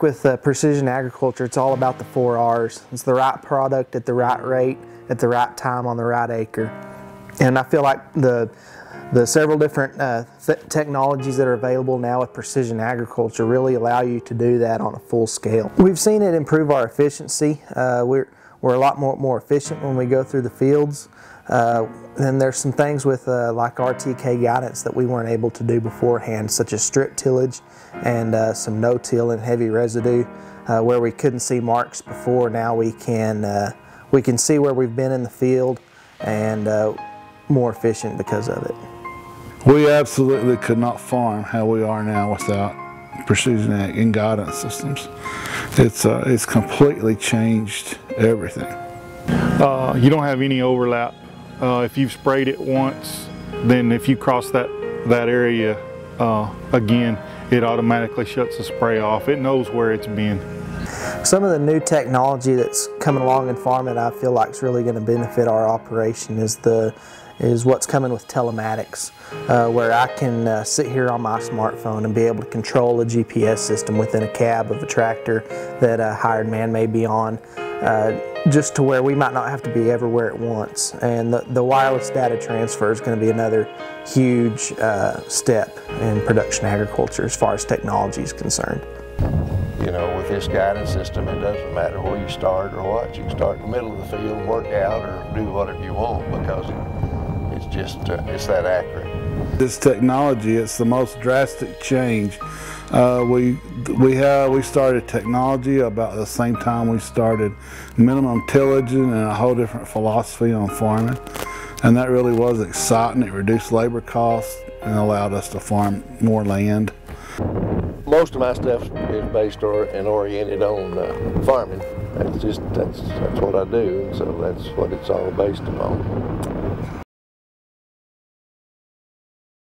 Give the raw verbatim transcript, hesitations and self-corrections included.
With uh, precision agriculture, it's all about the four R's. It's the right product at the right rate, at the right time, on the right acre. And I feel like the, the several different uh, th technologies that are available now with precision agriculture really allow you to do that on a full scale. We've seen it improve our efficiency. Uh, we're, we're a lot more, more efficient when we go through the fields. Uh, and there's some things with uh, like R T K guidance that we weren't able to do beforehand, such as strip tillage and uh, some no-till and heavy residue, uh, where we couldn't see marks before. Now we can uh, we can see where we've been in the field, and uh, more efficient because of it. We absolutely could not farm how we are now without precision ag and guidance systems. It's uh, it's completely changed everything. Uh, you don't have any overlap. Uh, if you've sprayed it once, then if you cross that, that area uh, again, it automatically shuts the spray off. It knows where it's been. Some of the new technology that's coming along in farming I feel like is really going to benefit our operation is, the, is what's coming with telematics, uh, where I can uh, sit here on my smartphone and be able to control a G P S system within a cab of a tractor that a hired man may be on. Uh, just to where we might not have to be everywhere at once. And the, the wireless data transfer is going to be another huge uh, step in production agriculture as far as technology is concerned. You know, with this guidance system, it doesn't matter where you start or what. You can start in the middle of the field, work out, or do whatever you want, because it, it's just, uh, it's that accurate. This technology, it's the most drastic change. Uh, we we have we started technology about the same time we started minimum tillage and a whole different philosophy on farming, and that really was exciting. It reduced labor costs and allowed us to farm more land. Most of my stuff is based or and oriented on uh, farming. That's just that's that's what I do, and so that's what it's all based upon.